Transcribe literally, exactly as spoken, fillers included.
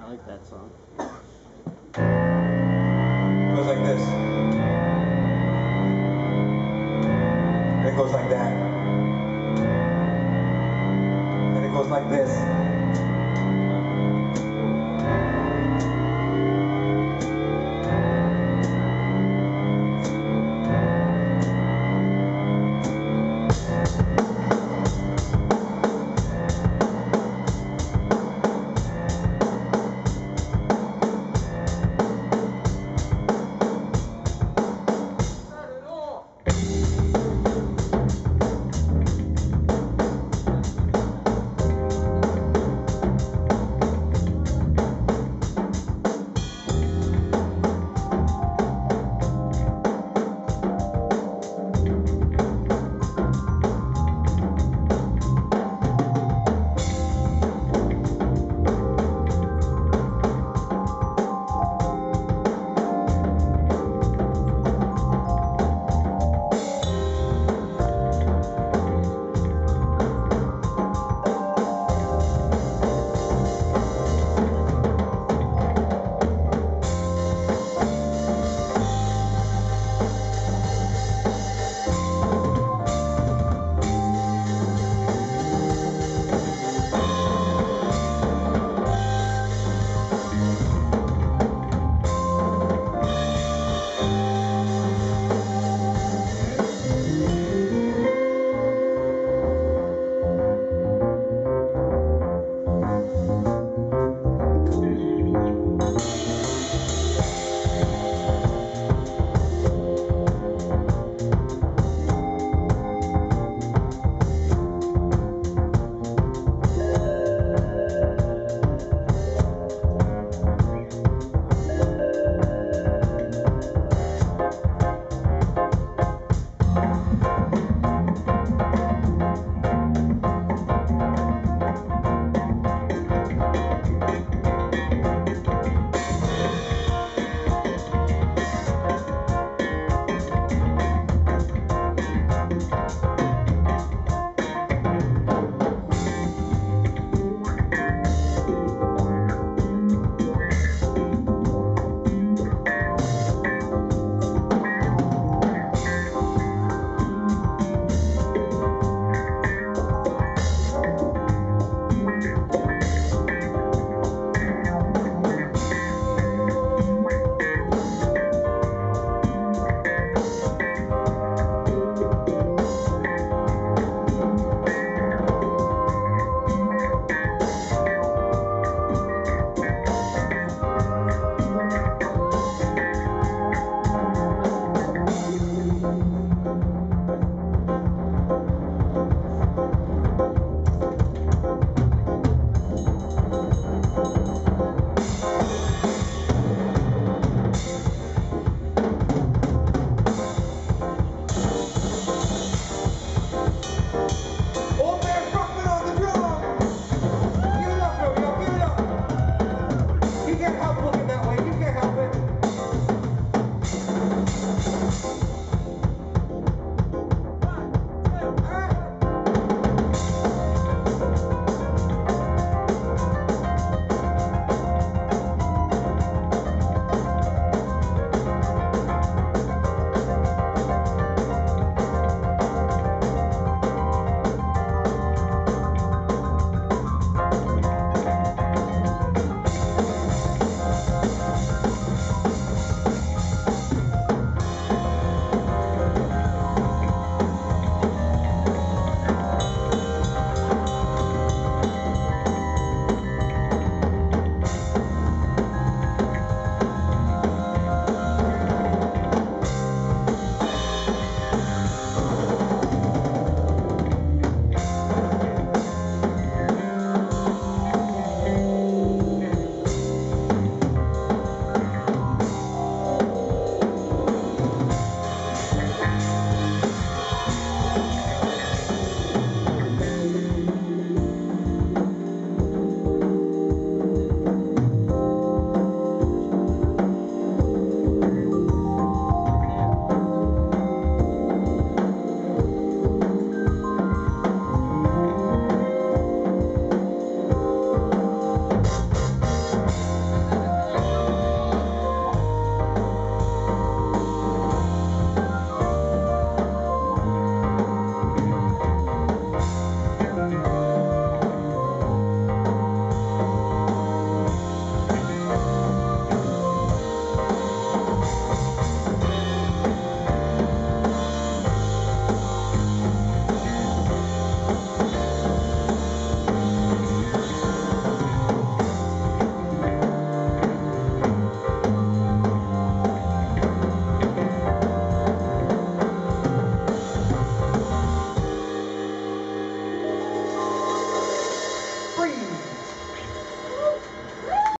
I like that song. It goes like this. And it goes like that. And it goes like this. Thank you.